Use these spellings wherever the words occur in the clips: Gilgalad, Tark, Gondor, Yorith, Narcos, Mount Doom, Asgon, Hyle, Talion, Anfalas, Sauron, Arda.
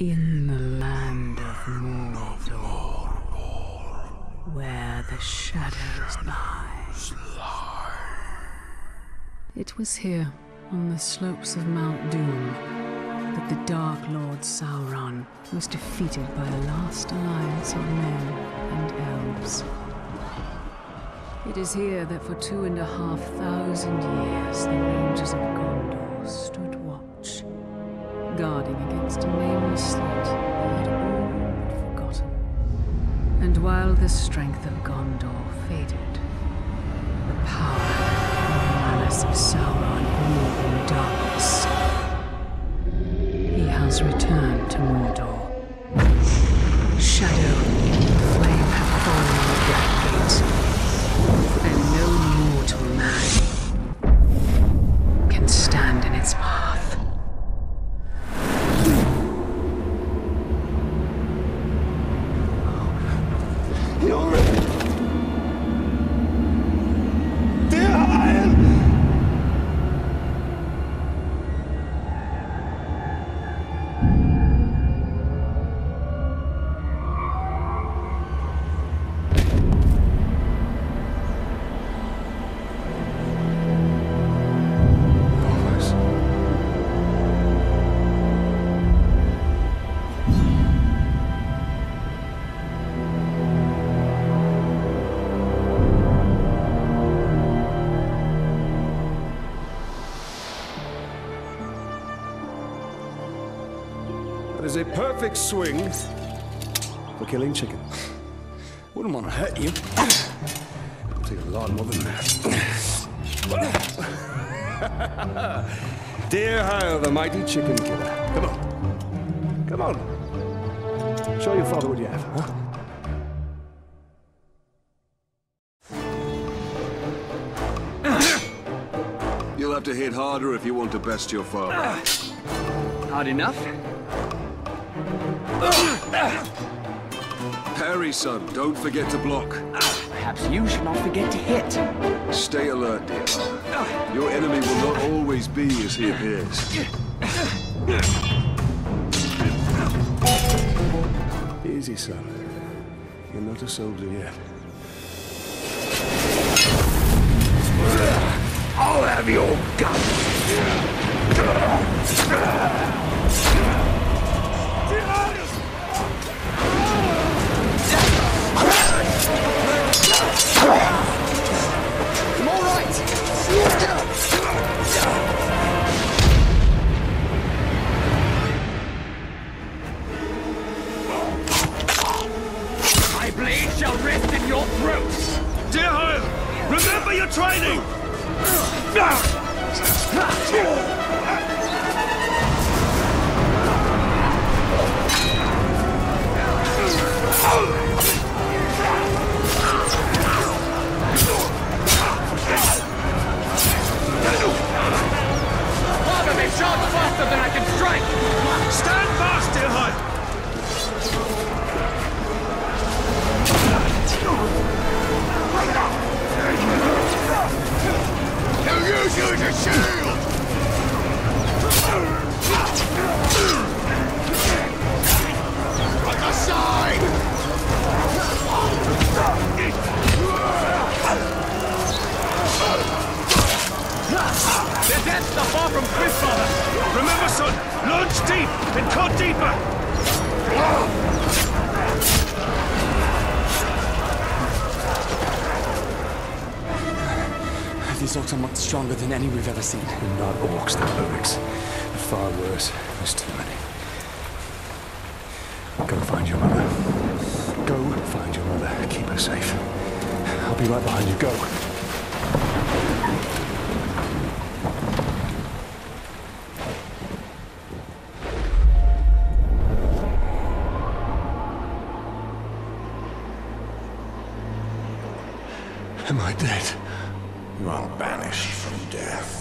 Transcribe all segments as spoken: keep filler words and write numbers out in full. In the land of Mordor, where the shadows lie. It was here, on the slopes of Mount Doom, that the Dark Lord Sauron was defeated by a last alliance of men and elves. It is here that for two and a half thousand years the rangers of Gondor stood watch, guarding against a nameless threat they had all forgotten. And while the strength of Gondor faded, the power and malice of Sauron grew in darkness. He has returned to Mordor. Shadow and flame have fallen on the black gates, and no mortal man can stand in its path. Is a perfect swing for killing chicken. Wouldn't want to hurt you. It'll take a lot more than that. Dear Hyle, the mighty chicken killer. Come on. Come on. Show your father what you have, huh? You'll have to hit harder if you want to best your father. Hard enough? Parry, son. Don't forget to block. Perhaps you should not forget to hit. Stay alert, dear. Your enemy will not always be as he appears. Easy, son. You're not a soldier yet. I'll have your gun. I'm all right. My blade shall rest in your throats. Dear Hyle, remember your training. Father, they shot faster than I can strike! Stand fast, dear Hyle! He'll use you as a shield! Look aside! They're that's not far from Chris, Father! Remember, son, launch deep and cut deeper! These orcs are much stronger than any we've ever seen. They're not orcs, they're lyrics. They're far worse. There's too many. Go find your mother. Go find your mother. Keep her safe. I'll be right behind you. Go! Am I dead? You are banished from death.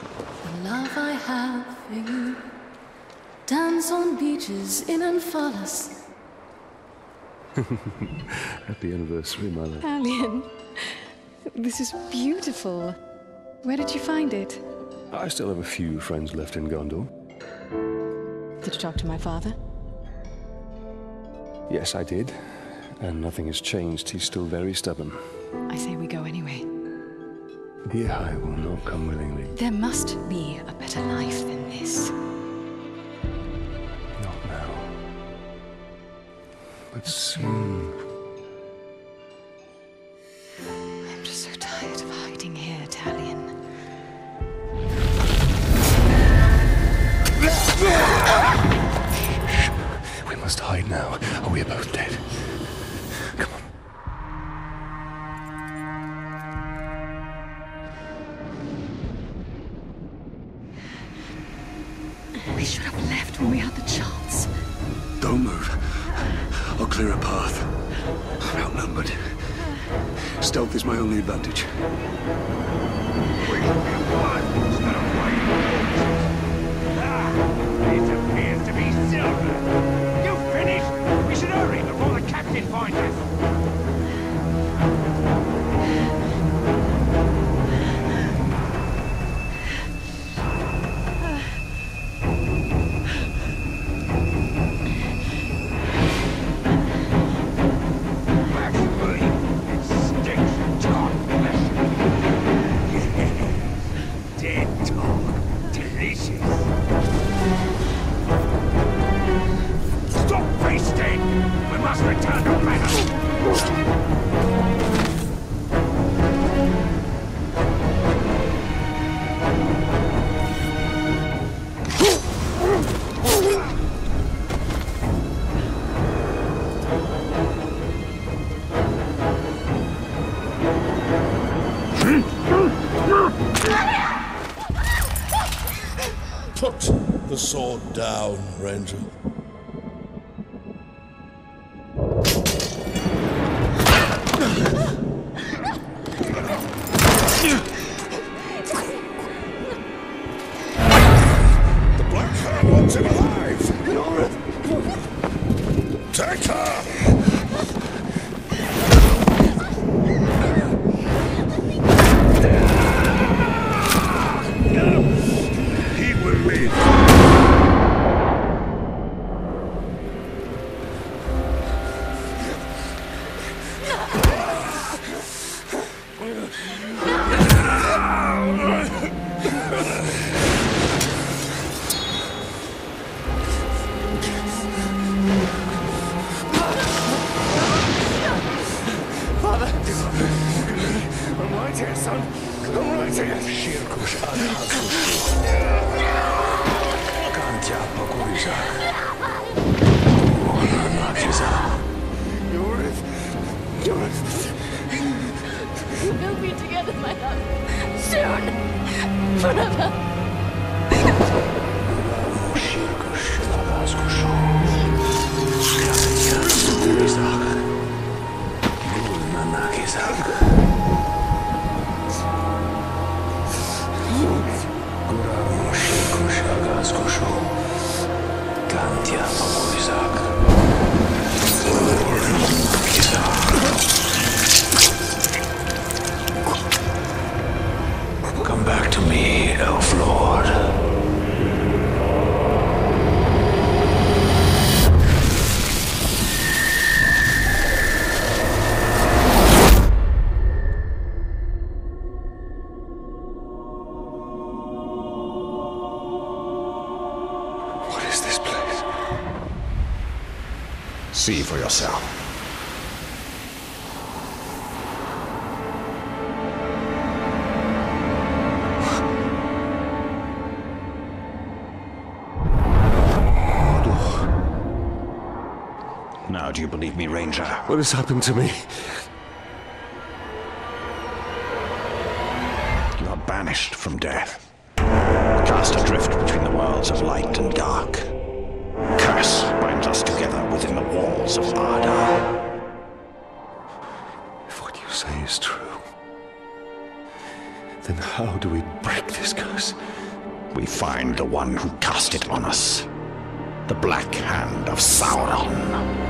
The love I have for you. Dance on beaches in Anfalas. Happy anniversary, my love. Talion, this is beautiful. Where did you find it? I still have a few friends left in Gondor. Did you talk to my father? Yes, I did. And nothing has changed. He's still very stubborn. I say we go anyway. Yeah, I will not come willingly. There must be a better life than this. Not now. But soon. I'm just so tired of hiding here, Talion. We must hide now, or we are both dead. Come on. We should have left when we had the chance. Don't move. I'll clear a path. I'm outnumbered. Stealth is my only advantage. It appears to be silver. You finished? We should hurry before the captain finds us. The sword down, Ranger. See for yourself. Now do you believe me, Ranger? What has happened to me? You are banished from death. Cast adrift between the worlds of light and dark. Curse binds us together within the walls of Arda. If what you say is true, then how do we break this curse? we find the one who cast it on us. The Black Hand of Sauron.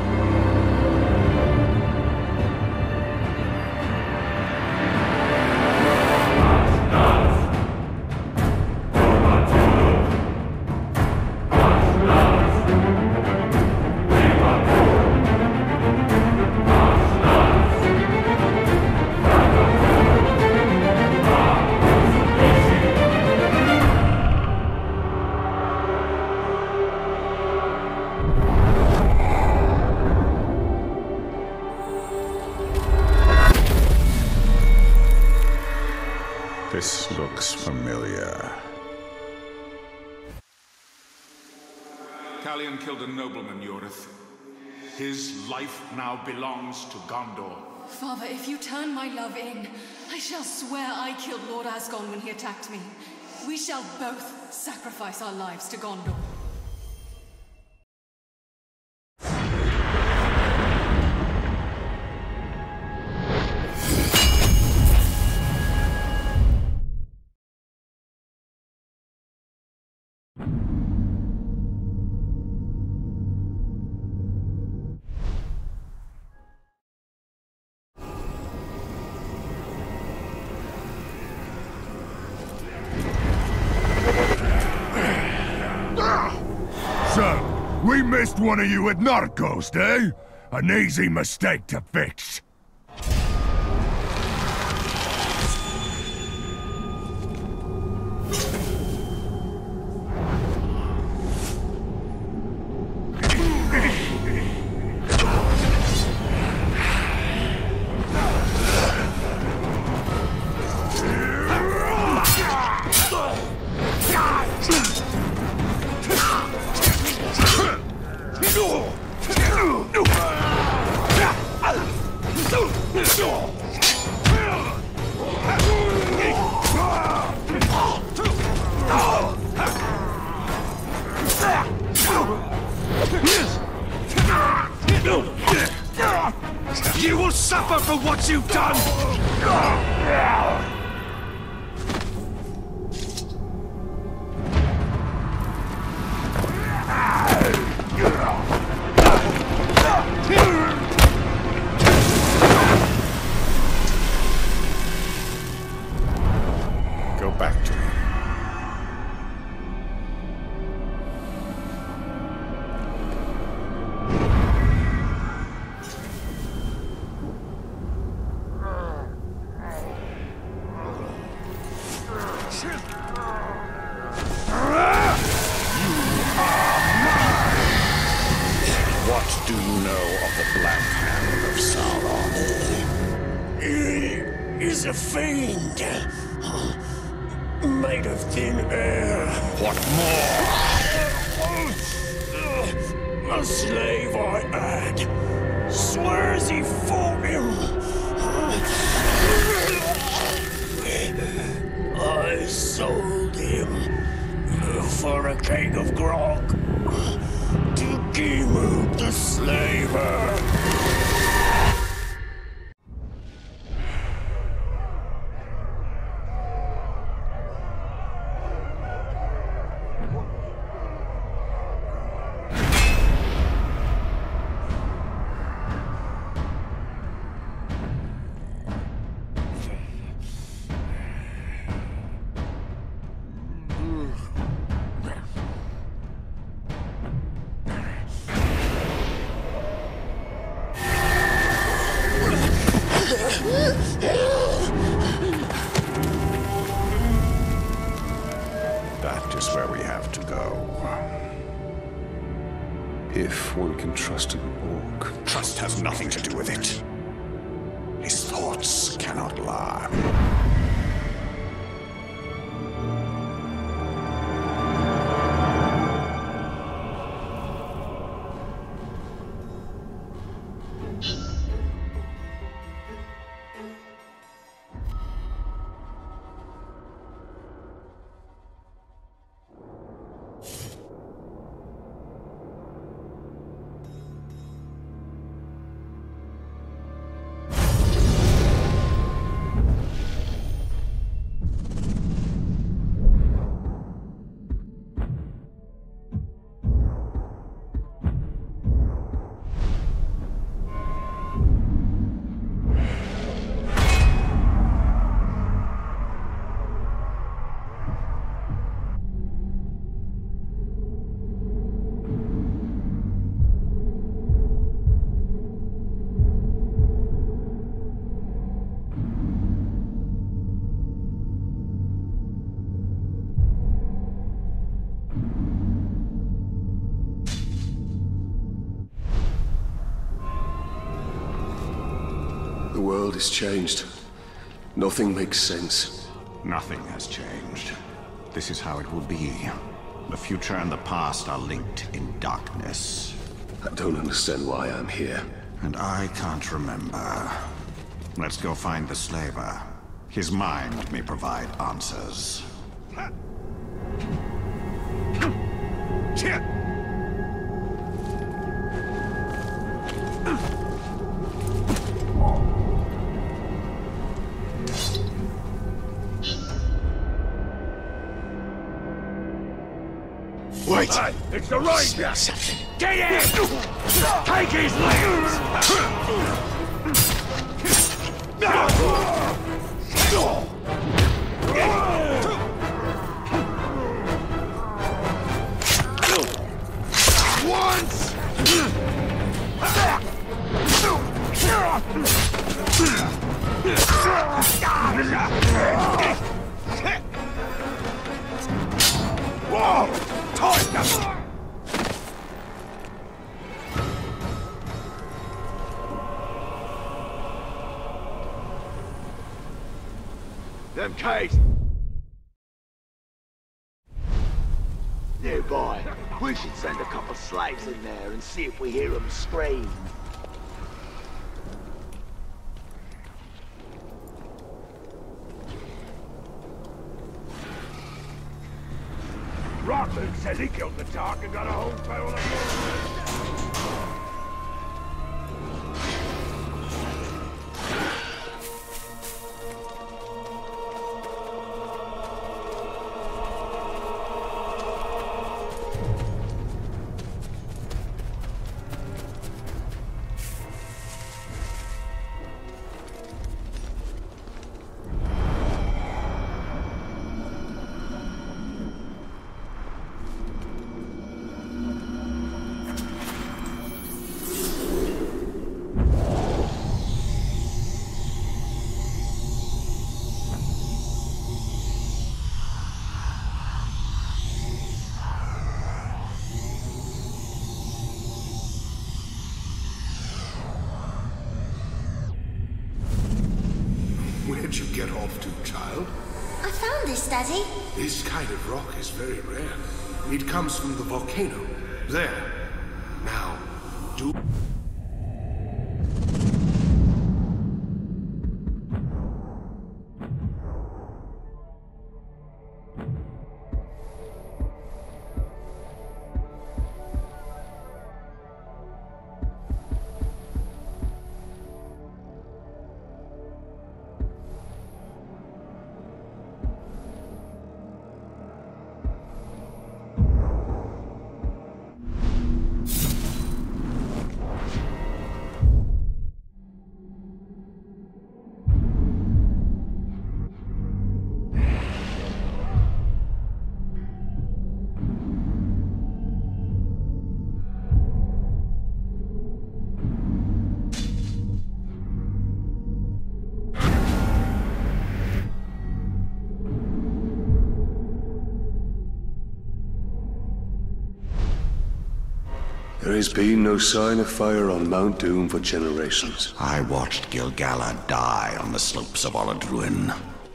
This looks familiar. Talion killed a nobleman, Yorith. His life now belongs to Gondor. Father, if you turn my love in, I shall swear I killed Lord Asgon when he attacked me. We shall both sacrifice our lives to Gondor. Missed one of you at Narcos, eh? An easy mistake to fix. You will suffer for what you've done! Go back to him. What do you know of the Black Hand of Sauron? He is a fiend, made of thin air. What more? A slave, I add. Swears he fought him. I sold him for a cake of grog. Emu the slaver! That is where we have to go. If one can trust an orc. Trust has nothing to do with it. His thoughts cannot lie. world is changed. Nothing makes sense. Nothing has changed. This is how it will be. The future and the past are linked in darkness. I don't understand why I'm here. And I can't remember. Let's go find the slaver. His mind may provide answers. Wait! Right. It's the right! Smell something! Get in! Take his legs! Once! Whoa! Them case. Yeah, boy. We should send a couple slaves in there and see if we hear them scream. Rockman says he killed the Tark and got a whole barrel of you get off to, child? I found this, Daddy. This kind of rock is very rare. It comes from the volcano. There. Now, do... There has been no sign of fire on Mount Doom for generations. I watched Gilgalad die on the slopes of Olad Ruin,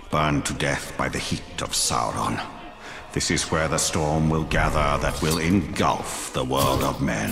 burned to death by the heat of Sauron. This is where the storm will gather that will engulf the world of men.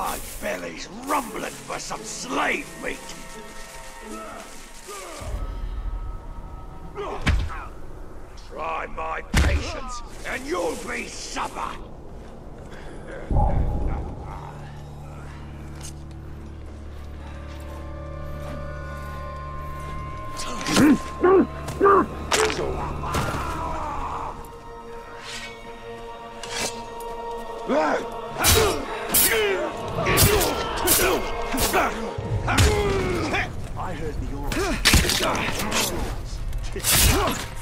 My belly's rumbling for some slave meat! Try my patience, and you'll be supper! I heard the order.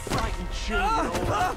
Frightened children.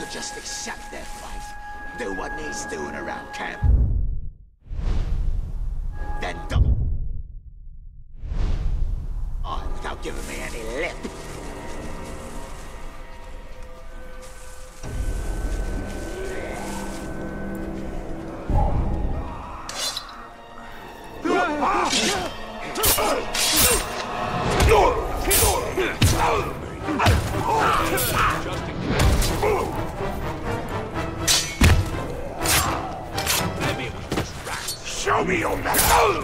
Could just accept their fate, do what needs doing around camp. Then double on without giving me any lip. Show me your metal! Show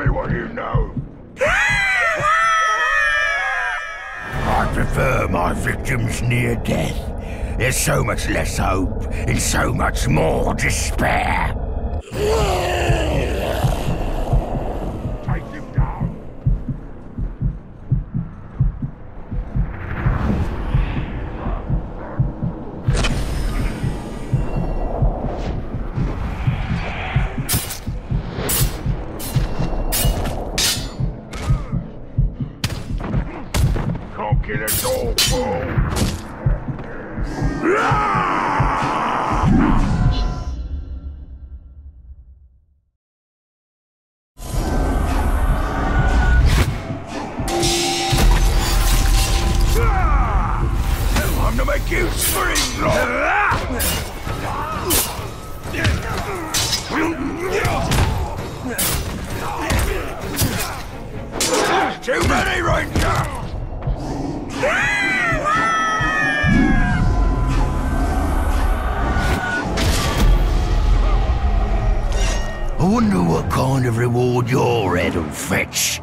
me what you know. I prefer my victims near death. There's so much less hope and so much more despair. me right now! I wonder what kind of reward your head'll fetch.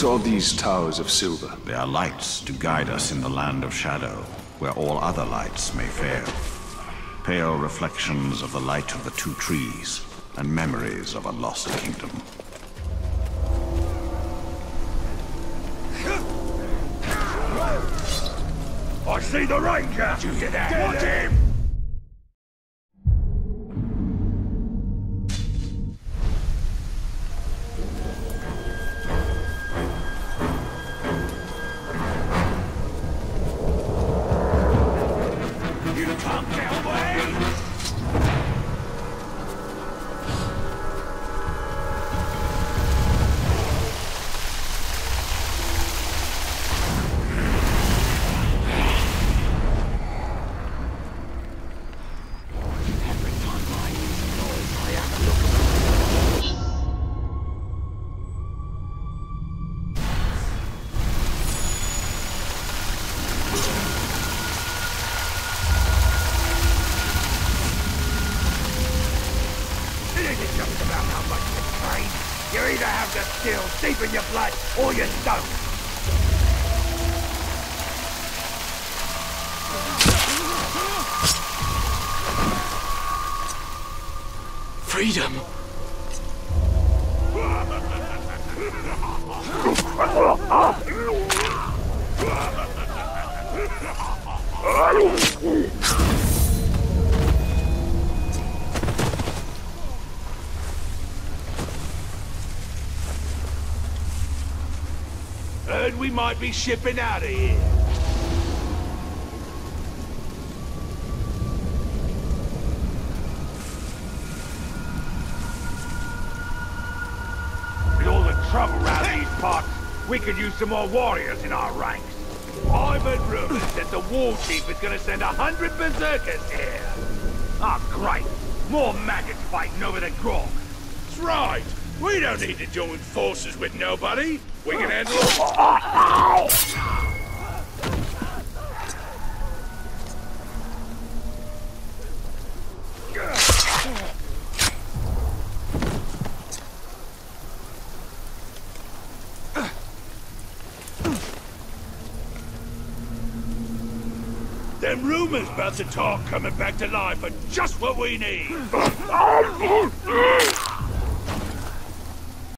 What are these towers of silver? They are lights to guide us in the land of shadow, where all other lights may fail. Pale reflections of the light of the two trees, and memories of a lost kingdom. I see the ranger! Did you hear that? Watch him! We might be shipping out of here. With all the trouble around these parts, we could use some more warriors in our ranks. I've heard rumors that the war chief is gonna send a hundred berserkers here. Ah, oh, great. More maggots fighting over the grog. That's right. We don't need to join forces with nobody. We can handle it. Them rumors about the Tark coming back to life are just what we need.